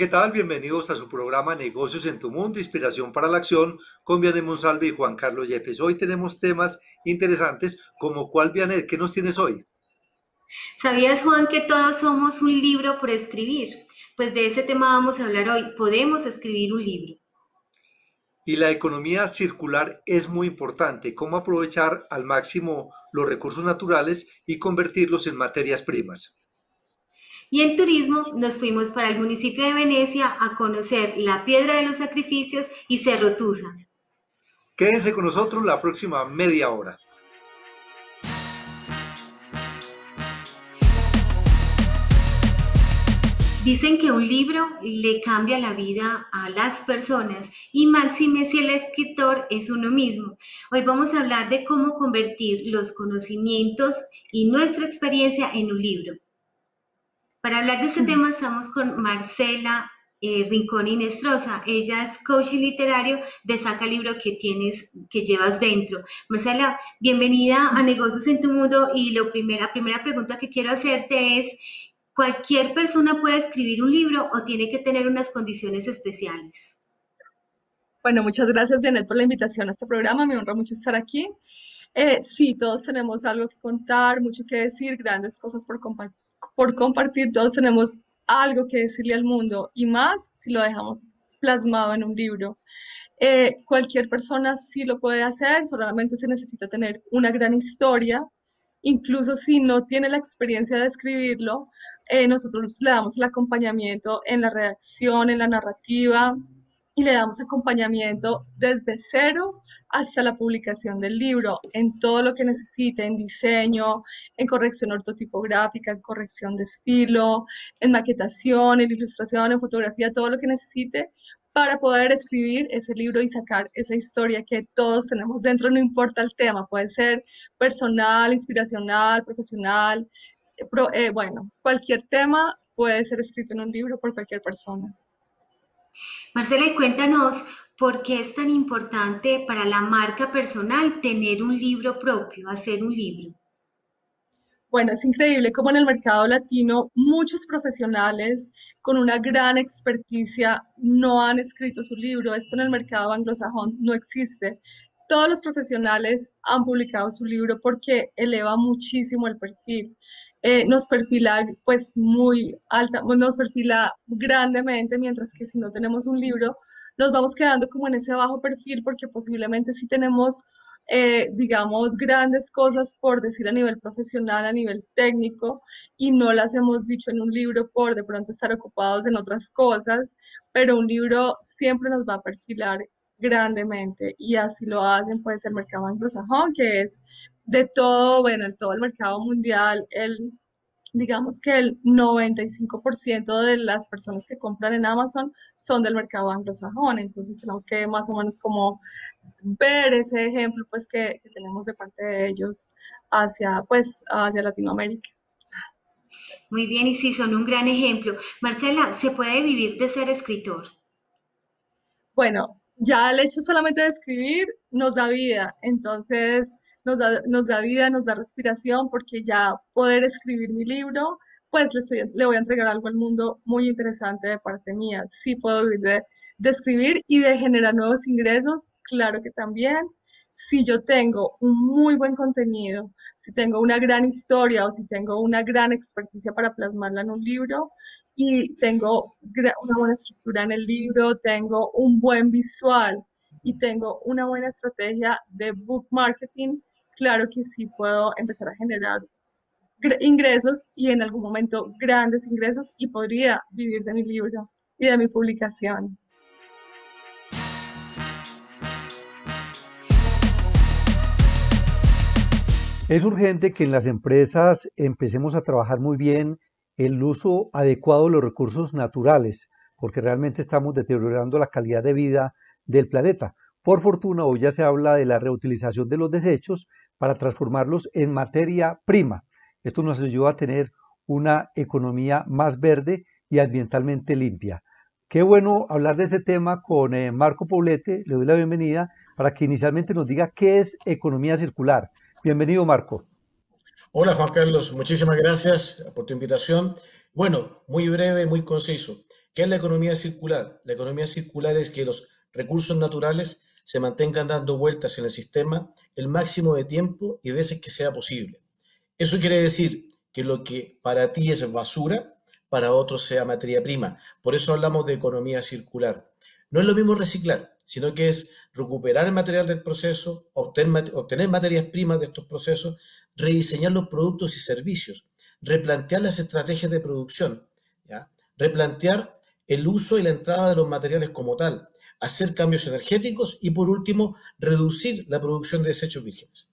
¿qué tal? Bienvenidos a su programa Negocios en tu Mundo, Inspiración para la Acción, con Vianette Monsalve y Juan Carlos Yepes. Hoy tenemos temas interesantes, como cuál, Vianette, ¿qué nos tienes hoy? ¿Sabías, Juan, que todos somos un libro por escribir? Pues de ese tema vamos a hablar hoy. Podemos escribir un libro. Y la economía circular es muy importante. ¿Cómo aprovechar al máximo los recursos naturales y convertirlos en materias primas? Y en turismo nos fuimos para el municipio de Venecia a conocer la Piedra de los Sacrificios y Cerro Tusa. Quédense con nosotros la próxima media hora. Dicen que un libro le cambia la vida a las personas y máxime si el escritor es uno mismo. Hoy vamos a hablar de cómo convertir los conocimientos y nuestra experiencia en un libro. Para hablar de este tema estamos con Marcela Rincón Inestrosa. Ella es coach literario de Saca Libro que llevas dentro. Marcela, bienvenida a Negocios en tu Mundo, y la primera pregunta que quiero hacerte es: ¿cualquier persona puede escribir un libro o tiene que tener unas condiciones especiales? Bueno, muchas gracias, Vianette, por la invitación a este programa. Me honra mucho estar aquí. Sí, todos tenemos algo que contar, mucho que decir, grandes cosas por compartir. Todos tenemos algo que decirle al mundo, y más si lo dejamos plasmado en un libro. Cualquier persona sí lo puede hacer, solamente se necesita tener una gran historia. Incluso si no tiene la experiencia de escribirlo, nosotros le damos el acompañamiento en la redacción, en la narrativa, y le damos acompañamiento desde cero hasta la publicación del libro, en todo lo que necesite, en diseño, en corrección ortotipográfica, en corrección de estilo, en maquetación, en ilustración, en fotografía, todo lo que necesite para poder escribir ese libro y sacar esa historia que todos tenemos dentro, no importa el tema. Puede ser personal, inspiracional, profesional, bueno, cualquier tema puede ser escrito en un libro por cualquier persona. Marcela, cuéntanos, ¿por qué es tan importante para la marca personal tener un libro propio, hacer un libro? Bueno, es increíble cómo en el mercado latino muchos profesionales con una gran experticia no han escrito su libro. Esto en el mercado anglosajón no existe. Todos los profesionales han publicado su libro porque eleva muchísimo el perfil. Nos perfila pues muy alta, nos perfila grandemente, mientras que si no tenemos un libro nos vamos quedando como en ese bajo perfil, porque posiblemente sí tenemos digamos, grandes cosas por decir a nivel profesional, a nivel técnico, y no las hemos dicho en un libro por de pronto estar ocupados en otras cosas, pero un libro siempre nos va a perfilar grandemente, y así lo hacen pues el mercado anglosajón, que es de todo, bueno, en todo el mercado mundial, digamos que el 95% de las personas que compran en Amazon son del mercado anglosajón. Entonces tenemos que más o menos como ver ese ejemplo pues que tenemos de parte de ellos hacia Latinoamérica. Muy bien, y sí, son un gran ejemplo. Marcela, ¿se puede vivir de ser escritor? Bueno, ya el hecho solamente de escribir nos da vida, entonces nos da vida, nos da respiración, porque ya poder escribir mi libro, pues le voy a entregar algo al mundo muy interesante de parte mía. Sí puedo vivir de escribir y de generar nuevos ingresos, claro que también. Si yo tengo un muy buen contenido, si tengo una gran historia o si tengo una gran experticia para plasmarla en un libro, y tengo una buena estructura en el libro, tengo un buen visual y tengo una buena estrategia de book marketing, claro que sí puedo empezar a generar ingresos, y en algún momento grandes ingresos, y podría vivir de mi libro y de mi publicación. Es urgente que en las empresas empecemos a trabajar muy bien el uso adecuado de los recursos naturales, porque realmente estamos deteriorando la calidad de vida del planeta. Por fortuna, hoy ya se habla de la reutilización de los desechos para transformarlos en materia prima. Esto nos ayuda a tener una economía más verde y ambientalmente limpia. Qué bueno hablar de este tema con Marco Poblete. Le doy la bienvenida para que inicialmente nos diga qué es economía circular. Bienvenido, Marco. Hola, Juan Carlos. Muchísimas gracias por tu invitación. Bueno, muy breve, muy conciso. ¿Qué es la economía circular? La economía circular es que los recursos naturales se mantengan dando vueltas en el sistema el máximo de tiempo y veces que sea posible. Eso quiere decir que lo que para ti es basura, para otros sea materia prima. Por eso hablamos de economía circular. No es lo mismo reciclar, sino que es recuperar el material del proceso, obtener materias primas de estos procesos, rediseñar los productos y servicios, replantear las estrategias de producción, ¿ya? Replantear el uso y la entrada de los materiales como tal, hacer cambios energéticos y, por último, reducir la producción de desechos vírgenes.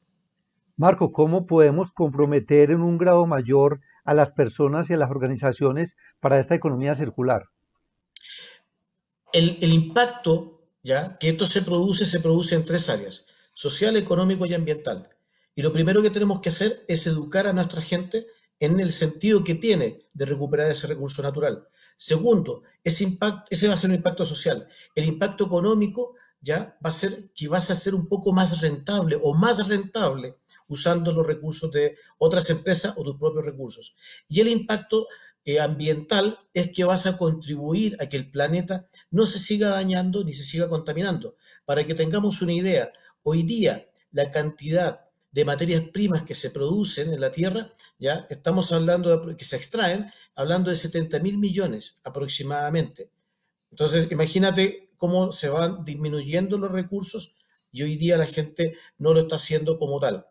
Marco, ¿cómo podemos comprometer en un grado mayor a las personas y a las organizaciones para esta economía circular? El impacto, ¿ya?, que esto se produce en tres áreas: social, económico y ambiental. Y lo primero que tenemos que hacer es educar a nuestra gente en el sentido que tiene de recuperar ese recurso natural. Segundo, ese va a ser un impacto social. El impacto económico ya va a ser que vas a ser un poco más rentable o más rentable usando los recursos de otras empresas o tus propios recursos. Y el impacto ambiental es que vas a contribuir a que el planeta no se siga dañando ni se siga contaminando. Para que tengamos una idea, hoy día la cantidad de materias primas que se producen en la Tierra, ya estamos hablando de que se extraen, hablando de 70.000 millones aproximadamente. Entonces, imagínate cómo se van disminuyendo los recursos y hoy día la gente no lo está haciendo como tal.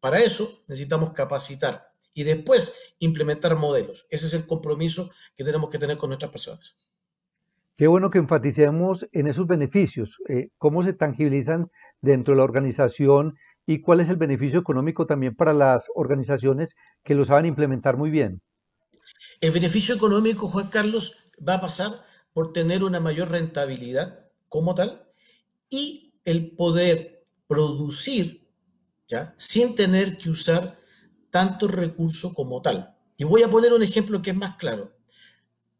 Para eso necesitamos capacitar y después implementar modelos. Ese es el compromiso que tenemos que tener con nuestras personas. Qué bueno que enfaticemos en esos beneficios, cómo se tangibilizan dentro de la organización y cuál es el beneficio económico también para las organizaciones que lo saben implementar muy bien. El beneficio económico, Juan Carlos, va a pasar por tener una mayor rentabilidad como tal y el poder producir, ¿ya?, sin tener que usar tanto recurso como tal. Y voy a poner un ejemplo que es más claro.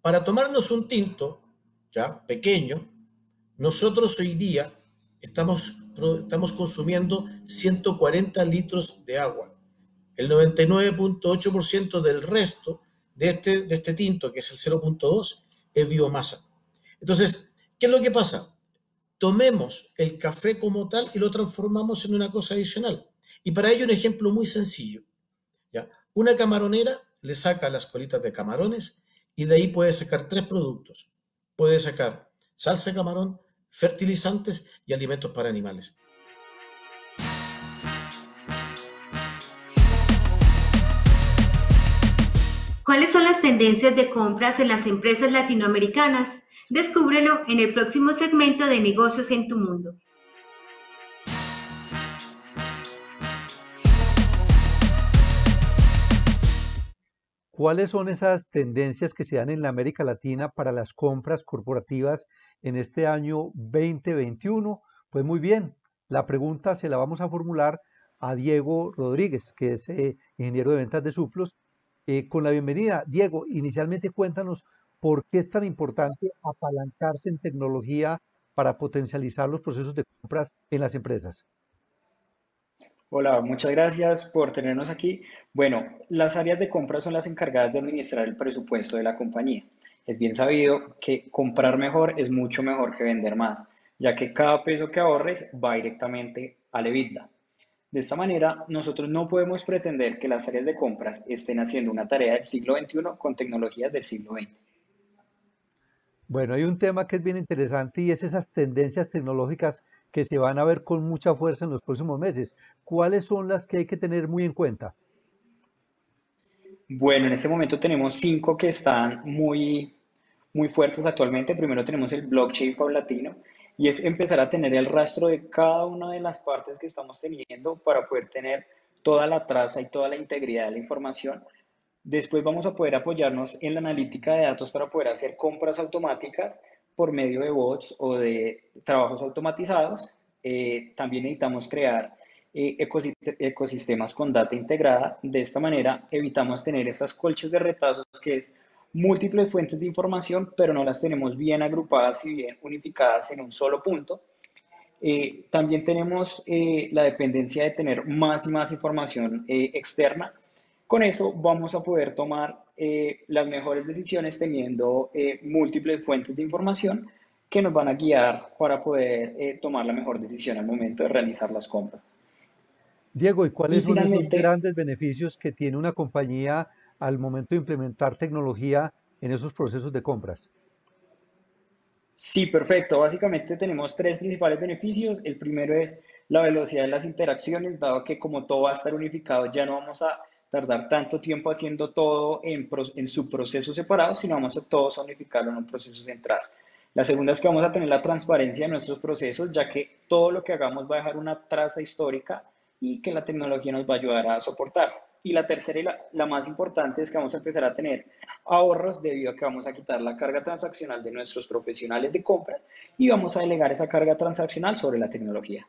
Para tomarnos un tinto, ya pequeño, nosotros hoy día estamos consumiendo 140 litros de agua. El 99.8% del resto de este tinto, que es el 0.2, es biomasa. Entonces, ¿qué es lo que pasa? Tomemos el café como tal y lo transformamos en una cosa adicional. Y para ello un ejemplo muy sencillo, ¿ya? Una camaronera le saca las colitas de camarones y de ahí puede sacar tres productos. Puede sacar salsa de camarón, fertilizantes y alimentos para animales. ¿Cuáles son las tendencias de compras en las empresas latinoamericanas? Descúbrelo en el próximo segmento de Negocios en tu Mundo. ¿Cuáles son esas tendencias que se dan en la América Latina para las compras corporativas en este año 2021? Pues muy bien, la pregunta se la vamos a formular a Diego Rodríguez, que es ingeniero de ventas de Suplos. Con la bienvenida, Diego, inicialmente cuéntanos por qué es tan importante apalancarse en tecnología para potencializar los procesos de compras en las empresas. Hola, muchas gracias por tenernos aquí. Bueno, las áreas de compra son las encargadas de administrar el presupuesto de la compañía. Es bien sabido que comprar mejor es mucho mejor que vender más, ya que cada peso que ahorres va directamente al EBITDA. De esta manera, nosotros no podemos pretender que las áreas de compras estén haciendo una tarea del siglo XXI con tecnologías del siglo XX. Bueno, hay un tema que es bien interesante y es esas tendencias tecnológicas que se van a ver con mucha fuerza en los próximos meses. ¿Cuáles son las que hay que tener muy en cuenta? Bueno, en este momento tenemos 5 que están muy fuertes actualmente. Primero tenemos el blockchain paulatino, y es empezar a tener el rastro de cada una de las partes que estamos teniendo para poder tener toda la traza y toda la integridad de la información. Después vamos a poder apoyarnos en la analítica de datos para poder hacer compras automáticas por medio de bots o de trabajos automatizados. También necesitamos crear ecosistemas con data integrada. De esta manera evitamos tener esas colchas de retazos, que es múltiples fuentes de información, pero no las tenemos bien agrupadas y bien unificadas en un solo punto. También tenemos la dependencia de tener más y más información externa, Con eso vamos a poder tomar las mejores decisiones teniendo múltiples fuentes de información que nos van a guiar para poder tomar la mejor decisión al momento de realizar las compras. Diego, ¿y cuáles son esos grandes beneficios que tiene una compañía al momento de implementar tecnología en esos procesos de compras? Sí, perfecto. Básicamente tenemos tres principales beneficios. El primero es la velocidad de las interacciones, dado que como todo va a estar unificado, ya no vamos a tardar tanto tiempo haciendo todo en su proceso separado, sino vamos a todos a unificarlo en un proceso central. La segunda es que vamos a tener la transparencia de nuestros procesos, ya que todo lo que hagamos va a dejar una traza histórica y que la tecnología nos va a ayudar a soportar. Y la tercera y la más importante es que vamos a empezar a tener ahorros debido a que vamos a quitar la carga transaccional de nuestros profesionales de compra y vamos a delegar esa carga transaccional sobre la tecnología.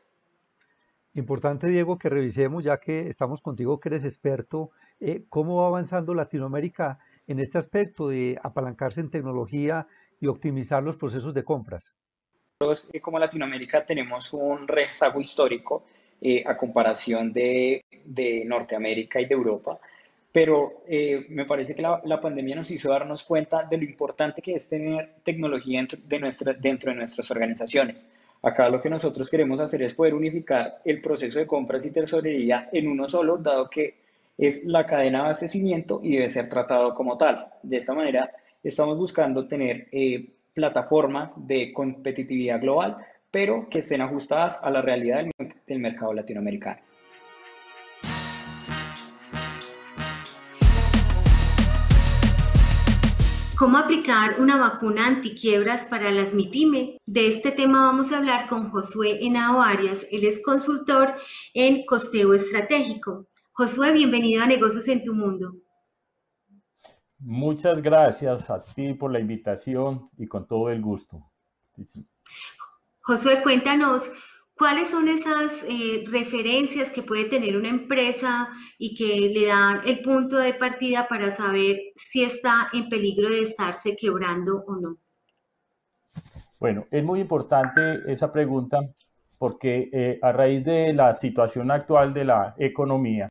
Importante, Diego, que revisemos, ya que estamos contigo, que eres experto, cómo va avanzando Latinoamérica en este aspecto de apalancarse en tecnología y optimizar los procesos de compras. Nosotros, como Latinoamérica, tenemos un rezago histórico a comparación de Norteamérica y de Europa, pero me parece que la pandemia nos hizo darnos cuenta de lo importante que es tener tecnología dentro de nuestras organizaciones. Acá lo que nosotros queremos hacer es poder unificar el proceso de compras y tesorería en uno solo, dado que es la cadena de abastecimiento y debe ser tratado como tal. De esta manera estamos buscando tener plataformas de competitividad global, pero que estén ajustadas a la realidad del mercado latinoamericano. ¿Cómo aplicar una vacuna antiquiebras para las MIPYME? De este tema vamos a hablar con Josué Henao Arias. Él es consultor en costeo estratégico. Josué, bienvenido a Negocios en Tu Mundo. Muchas gracias a ti por la invitación y con todo el gusto. Sí. Josué, cuéntanos, ¿cuáles son esas referencias que puede tener una empresa y que le dan el punto de partida para saber si está en peligro de estarse quebrando o no? Bueno, es muy importante esa pregunta porque a raíz de la situación actual de la economía,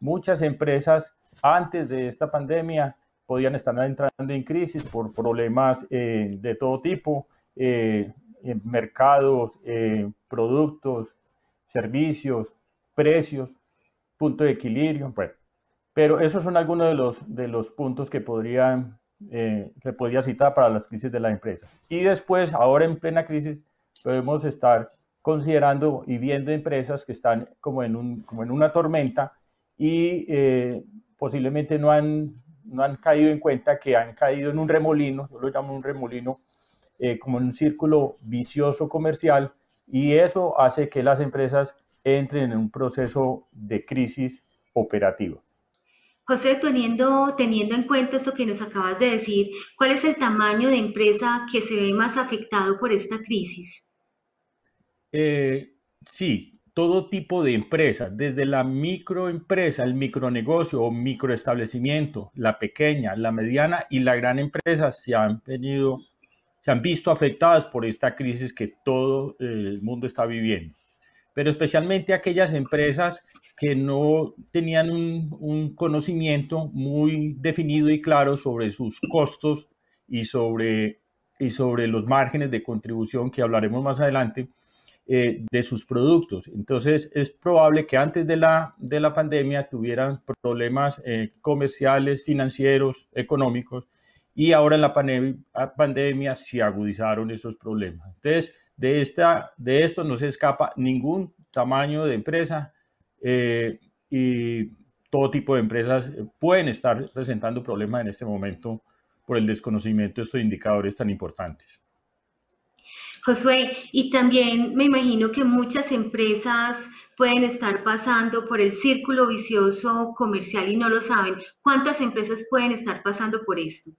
muchas empresas antes de esta pandemia podían estar entrando en crisis por problemas de todo tipo, mercados, productos, servicios, precios, punto de equilibrio, bueno, pero esos son algunos de los puntos que podría citar para las crisis de la empresa. Y después, ahora en plena crisis, podemos estar considerando y viendo empresas que están como en una tormenta y posiblemente no han caído en cuenta que han caído en un remolino, yo lo llamo un remolino, como en un círculo vicioso comercial, y eso hace que las empresas entren en un proceso de crisis operativa. José, teniendo en cuenta esto que nos acabas de decir, ¿cuál es el tamaño de empresa que se ve más afectado por esta crisis? Sí, todo tipo de empresas, desde la microempresa, el micronegocio o microestablecimiento, la pequeña, la mediana y la gran empresa se han visto afectadas por esta crisis que todo el mundo está viviendo, pero especialmente aquellas empresas que no tenían un conocimiento muy definido y claro sobre sus costos y sobre los márgenes de contribución que hablaremos más adelante de sus productos. Entonces es probable que antes de la pandemia tuvieran problemas comerciales, financieros, económicos, y ahora en la pandemia se agudizaron esos problemas. Entonces, de esto no se escapa ningún tamaño de empresa y todo tipo de empresas pueden estar presentando problemas en este momento por el desconocimiento de estos indicadores tan importantes. Josué, y también me imagino que muchas empresas pueden estar pasando por el círculo vicioso comercial y no lo saben. ¿Cuántas empresas pueden estar pasando por esto?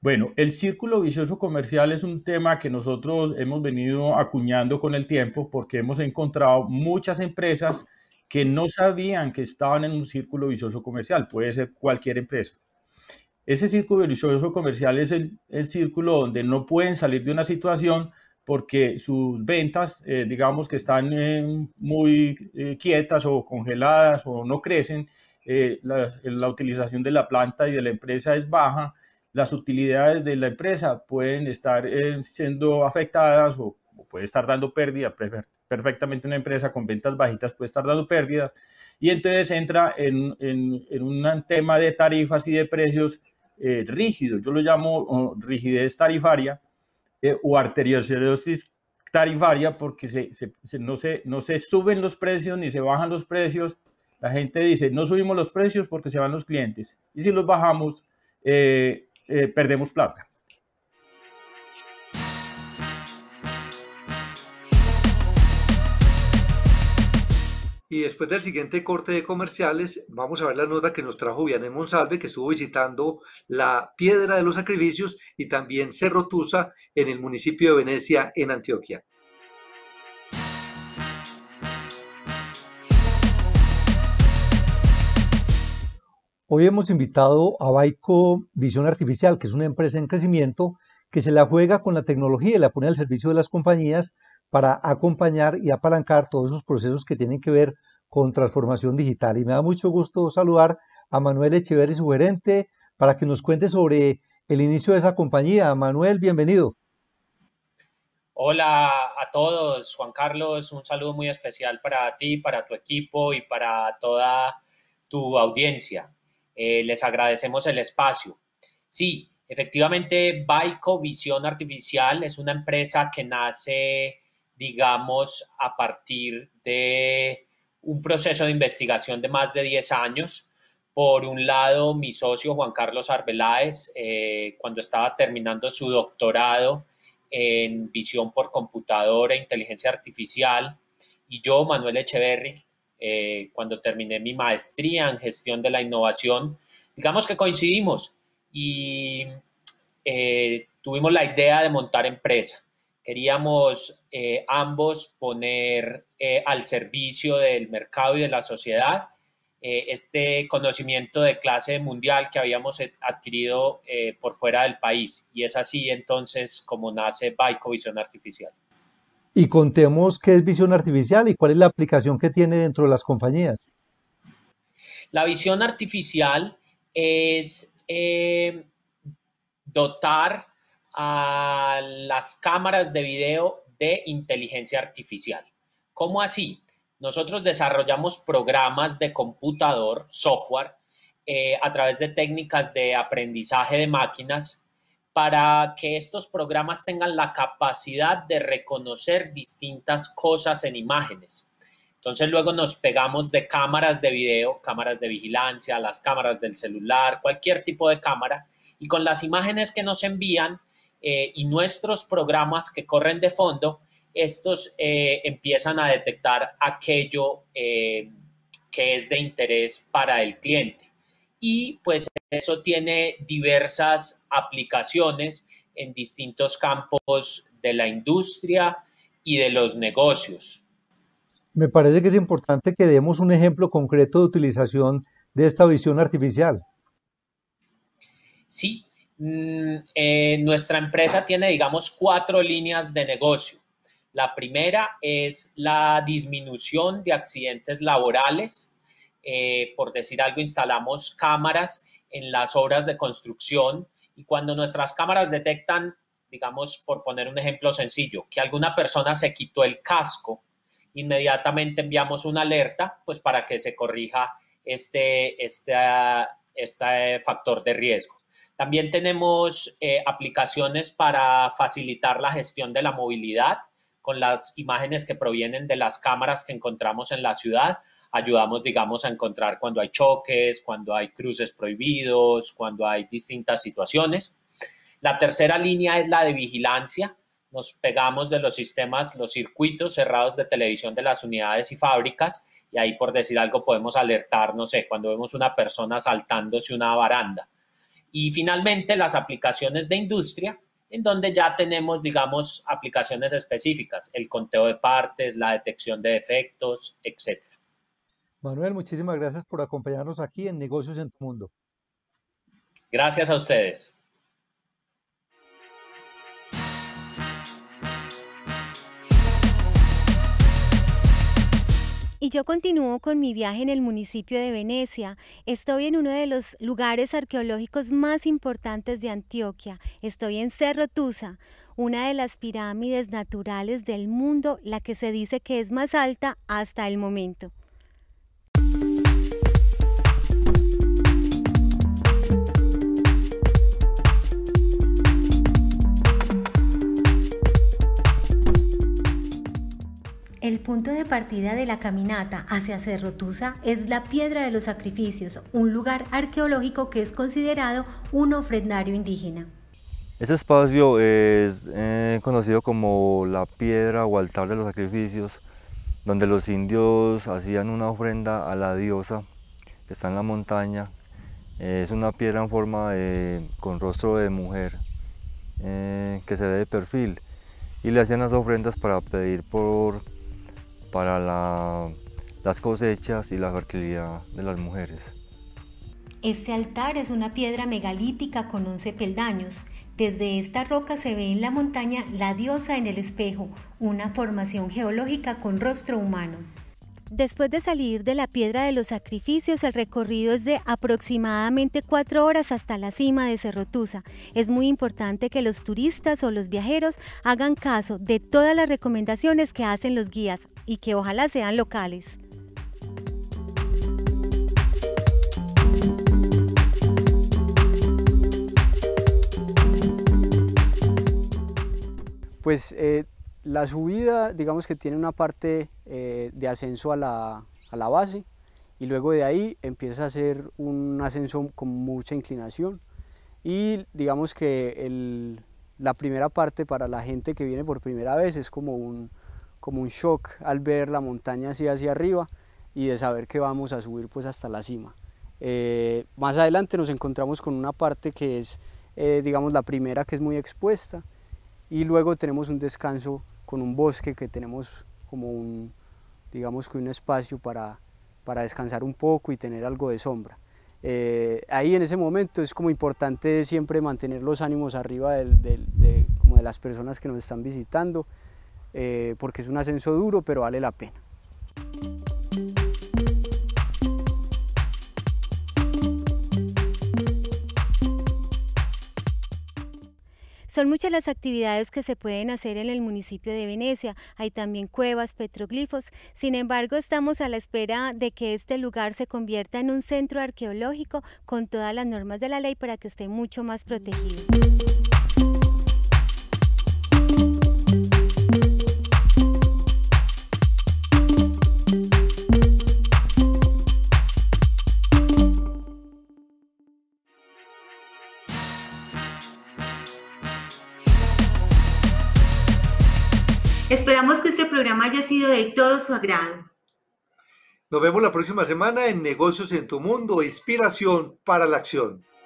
Bueno, el círculo vicioso comercial es un tema que nosotros hemos venido acuñando con el tiempo porque hemos encontrado muchas empresas que no sabían que estaban en un círculo vicioso comercial, puede ser cualquier empresa. Ese círculo vicioso comercial es el círculo donde no pueden salir de una situación porque sus ventas, digamos que están muy quietas o congeladas o no crecen, la utilización de la planta y de la empresa es baja, las utilidades de la empresa pueden estar siendo afectadas o puede estar dando pérdida. Perfectamente una empresa con ventas bajitas puede estar dando pérdidas y entonces entra en un tema de tarifas y de precios rígidos. Yo lo llamo rigidez tarifaria o arteriosclerosis tarifaria porque no se suben los precios ni se bajan los precios. La gente dice, no subimos los precios porque se van los clientes y si los bajamos perdemos plata. Y después del siguiente corte de comerciales, vamos a ver la nota que nos trajo Vianette Monsalve, que estuvo visitando la Piedra de los Sacrificios y también Cerro Tusa en el municipio de Venecia, en Antioquia. Hoy hemos invitado a Baico Visión Artificial, que es una empresa en crecimiento que se la juega con la tecnología y la pone al servicio de las compañías para acompañar y apalancar todos esos procesos que tienen que ver con transformación digital. Y me da mucho gusto saludar a Manuel Echeverri, su gerente, para que nos cuente sobre el inicio de esa compañía. Manuel, bienvenido. Hola a todos, Juan Carlos, un saludo muy especial para ti, para tu equipo y para toda tu audiencia. Les agradecemos el espacio. Sí, efectivamente, Baico Visión Artificial es una empresa que nace, digamos, a partir de un proceso de investigación de más de 10 años. Por un lado, mi socio Juan Carlos Arbeláez, cuando estaba terminando su doctorado en visión por computadora e inteligencia artificial, y yo, Manuel Echeverri, cuando terminé mi maestría en gestión de la innovación, digamos que coincidimos y tuvimos la idea de montar empresa. Queríamos ambos poner al servicio del mercado y de la sociedad este conocimiento de clase mundial que habíamos adquirido por fuera del país. Y es así entonces como nace Baico Visión Artificial. Y contemos qué es visión artificial y cuál es la aplicación que tiene dentro de las compañías. La visión artificial es dotar a las cámaras de video de inteligencia artificial. ¿Cómo así? Nosotros desarrollamos programas de computador, software, a través de técnicas de aprendizaje de máquinas para que estos programas tengan la capacidad de reconocer distintas cosas en imágenes. Entonces luego nos pegamos de cámaras de video, cámaras de vigilancia, las cámaras del celular, cualquier tipo de cámara, y con las imágenes que nos envían, y nuestros programas que corren de fondo, estos empiezan a detectar aquello que es de interés para el cliente. Y pues eso tiene diversas aplicaciones en distintos campos de la industria y de los negocios. Me parece que es importante que demos un ejemplo concreto de utilización de esta visión artificial. Sí. Nuestra empresa tiene, digamos, 4 líneas de negocio. La primera es la disminución de accidentes laborales. Por decir algo, instalamos cámaras en las obras de construcción y cuando nuestras cámaras detectan, digamos, por poner un ejemplo sencillo, que alguna persona se quitó el casco, inmediatamente enviamos una alerta, pues, para que se corrija este factor de riesgo. También tenemos aplicaciones para facilitar la gestión de la movilidad con las imágenes que provienen de las cámaras que encontramos en la ciudad. Ayudamos, digamos, a encontrar cuando hay choques, cuando hay cruces prohibidos, cuando hay distintas situaciones. La tercera línea es la de vigilancia. Nos pegamos de los sistemas, los circuitos cerrados de televisión de las unidades y fábricas y ahí, por decir algo, podemos alertar, no sé, cuando vemos una persona saltándose una baranda. Y finalmente las aplicaciones de industria, en donde ya tenemos, digamos, aplicaciones específicas, el conteo de partes, la detección de defectos, etc. Manuel, muchísimas gracias por acompañarnos aquí en Negocios en Tu Mundo. Gracias a ustedes. Y yo continúo con mi viaje en el municipio de Venecia. Estoy en uno de los lugares arqueológicos más importantes de Antioquia. Estoy en Cerro Tusa, una de las pirámides naturales del mundo, la que se dice que es más alta hasta el momento. El punto de partida de la caminata hacia Cerro Tusa es la Piedra de los Sacrificios, un lugar arqueológico que es considerado un ofrendario indígena. Este espacio es conocido como la Piedra o Altar de los Sacrificios, donde los indios hacían una ofrenda a la diosa que está en la montaña. Es una piedra en forma con rostro de mujer que se ve de perfil, y le hacían las ofrendas para pedir para las cosechas y la fertilidad de las mujeres. Este altar es una piedra megalítica con 11 peldaños. Desde esta roca se ve en la montaña la diosa en el espejo, una formación geológica con rostro humano. Después de salir de la Piedra de los Sacrificios, el recorrido es de aproximadamente 4 horas hasta la cima de Cerro Tusa. Es muy importante que los turistas o los viajeros hagan caso de todas las recomendaciones que hacen los guías y que ojalá sean locales. Pues la subida, digamos que tiene una parte de ascenso a la base, y luego de ahí empieza a ser un ascenso con mucha inclinación, y digamos que la primera parte para la gente que viene por primera vez es como un shock al ver la montaña así hacia arriba y de saber que vamos a subir pues hasta la cima. Más adelante nos encontramos con una parte que es digamos la primera, que es muy expuesta, y luego tenemos un descanso con un bosque que tenemos como un espacio para descansar un poco y tener algo de sombra. Ahí en ese momento es como importante siempre mantener los ánimos arriba de las personas que nos están visitando, porque es un ascenso duro, pero vale la pena. Son muchas las actividades que se pueden hacer en el municipio de Venecia. Hay también cuevas, petroglifos. Sin embargo, estamos a la espera de que este lugar se convierta en un centro arqueológico con todas las normas de la ley para que esté mucho más protegido. Esperamos que este programa haya sido de todo su agrado. Nos vemos la próxima semana en Negocios en tu Mundo, inspiración para la acción.